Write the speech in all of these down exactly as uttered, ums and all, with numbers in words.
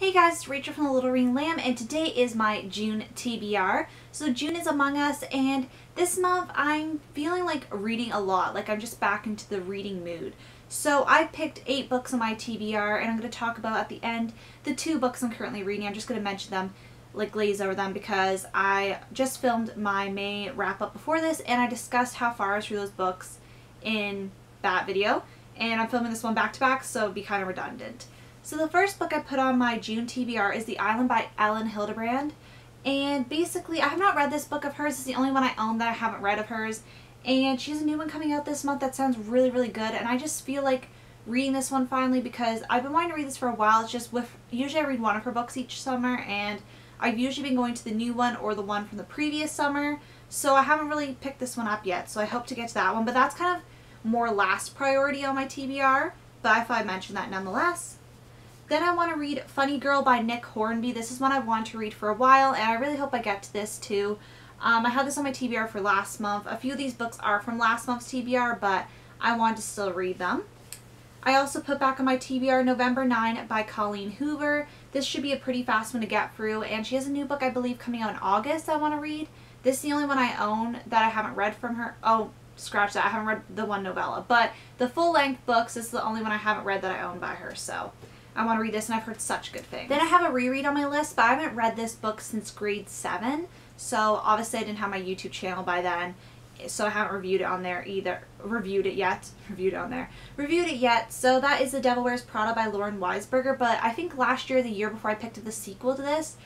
Hey guys, it's Rachel from the Little Reading Lamb, and today is my June T B R. So June is among us, and this month I'm feeling like reading a lot, like I'm just back into the reading mood. So I picked eight books on my T B R, and I'm going to talk about at the end the two books I'm currently reading. I'm just going to mention them, like glaze over them, because I just filmed my May wrap up before this, and I discussed how far I was through those books in that video, and I'm filming this one back to back, so it'd be kind of redundant. So the first book I put on my June T B R is The Island by Elin Hilderbrand, and basically I have not read this book of hers. It's the only one I own that I haven't read of hers, and she has a new one coming out this month that sounds really really good, and I just feel like reading this one finally because I've been wanting to read this for a while. It's just with, usually I read one of her books each summer, and I've usually been going to the new one or the one from the previous summer, so I haven't really picked this one up yet, so I hope to get to that one, but that's kind of more last priority on my T B R, but I thought I'd mention that nonetheless. Then I want to read Funny Girl by Nick Hornby. This is one I've wanted to read for a while, and I really hope I get to this too. Um, I had this on my T B R for last month. A few of these books are from last month's T B R, but I wanted to still read them. I also put back on my T B R November nine by Colleen Hoover. This should be a pretty fast one to get through, and she has a new book I believe coming out in August I want to read. This is the only one I own that I haven't read from her. Oh, scratch that. I haven't read the one novella, but the full-length books, this is the only one I haven't read that I own by her, so I want to read this, and I've heard such good things. Then I have a reread on my list, but I haven't read this book since grade seven, so obviously I didn't have my YouTube channel by then, so I haven't reviewed it on there either. Reviewed it yet. Reviewed it on there. Reviewed it yet. So that is The Devil Wears Prada by Lauren Weisberger, but I think last year, the year before, I picked up the sequel to this,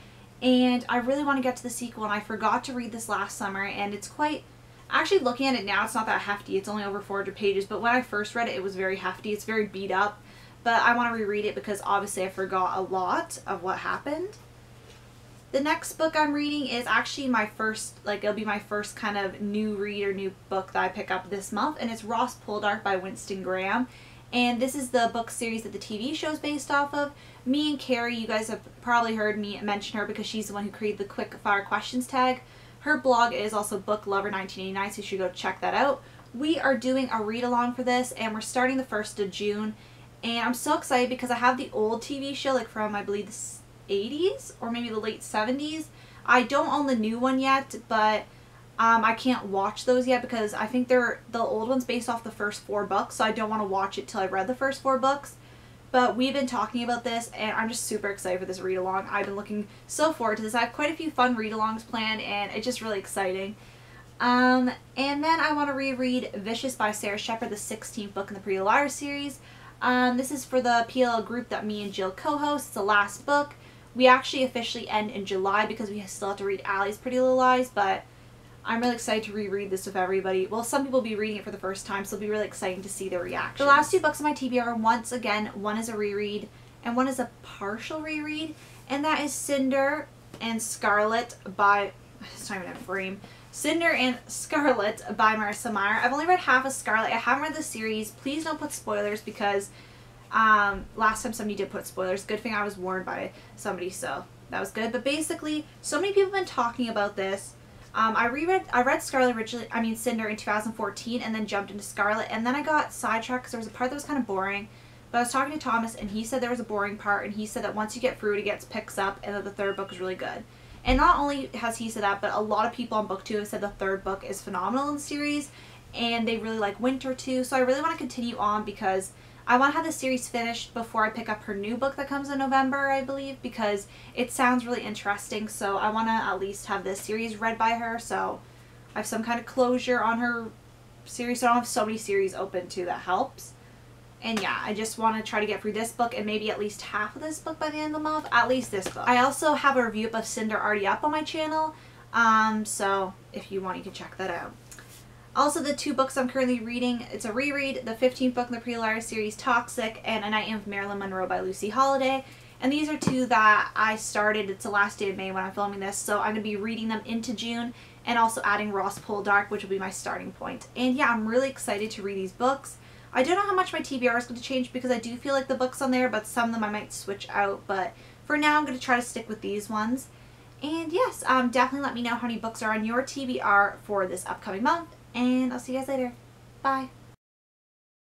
and I really want to get to the sequel, and I forgot to read this last summer, and it's quite... Actually, looking at it now, it's not that hefty. It's only over four hundred pages, but when I first read it, it was very hefty. It's very beat up. But I want to reread it because obviously I forgot a lot of what happened. The next book I'm reading is actually my first, like it'll be my first kind of new read or new book that I pick up this month, and it's Ross Poldark by Winston Graham. And this is the book series that the T V show is based off of. Me and Carrie, you guys have probably heard me mention her because she's the one who created the quick fire questions tag. Her blog is also Book Lover nineteen eighty-nine, so you should go check that out. We are doing a read along for this, and we're starting the first of June. And I'm so excited because I have the old T V show, like from, I believe, the eighties or maybe the late seventies. I don't own the new one yet, but um, I can't watch those yet because I think they're the old one's based off the first four books, so I don't want to watch it till I've read the first four books. But we've been talking about this, and I'm just super excited for this read-along. I've been looking so forward to this. I have quite a few fun read-alongs planned, and it's just really exciting. Um, and then I want to reread Vicious by Sarah Shepard, the sixteenth book in the Pretty Liar series. Um, this is for the P L L group that me and Jill co-host. It's the last book. We actually officially end in July because we still have to read Allie's Pretty Little Lies, but I'm really excited to reread this with everybody. Well, some people will be reading it for the first time, so it'll be really exciting to see their reaction. The last two books on my T B R are, once again, one is a reread and one is a partial reread, and that is Cinder and Scarlet by... It's not even a frame. Cinder and Scarlet by Marissa Meyer. I've only read half of Scarlet. I haven't read the series. Please don't put spoilers because um, last time somebody did put spoilers. Good thing I was warned by somebody, so that was good. But basically, so many people have been talking about this. Um, I reread, I read Scarlet originally, I mean Cinder in two thousand fourteen, and then jumped into Scarlet, and then I got sidetracked because there was a part that was kind of boring. But I was talking to Thomas, and he said there was a boring part, and he said that once you get through it, it gets picks up, and that the third book is really good. And not only has he said that, but a lot of people on BookTube have said the third book is phenomenal in the series, and they really like Winter too. So I really want to continue on because I want to have the series finished before I pick up her new book that comes in November, I believe, because it sounds really interesting. So I want to at least have this series read by her, so I have some kind of closure on her series, so I don't have so many series open too. That helps. And yeah, I just want to try to get through this book and maybe at least half of this book by the end of the month. At least this book. I also have a review of Cinder already up on my channel. Um, so if you want, you can check that out. Also, the two books I'm currently reading, it's a reread, the fifteenth book in the Pretty Liar series, Toxic, and A Night in Marilyn Monroe by Lucy Holiday. And these are two that I started. It's the last day of May when I'm filming this, so I'm going to be reading them into June and also adding Ross Poldark, which will be my starting point. And yeah, I'm really excited to read these books. I don't know how much my T B R is going to change because I do feel like the books on there, but some of them I might switch out. But for now, I'm going to try to stick with these ones. And yes, um, definitely let me know how many books are on your T B R for this upcoming month. And I'll see you guys later. Bye.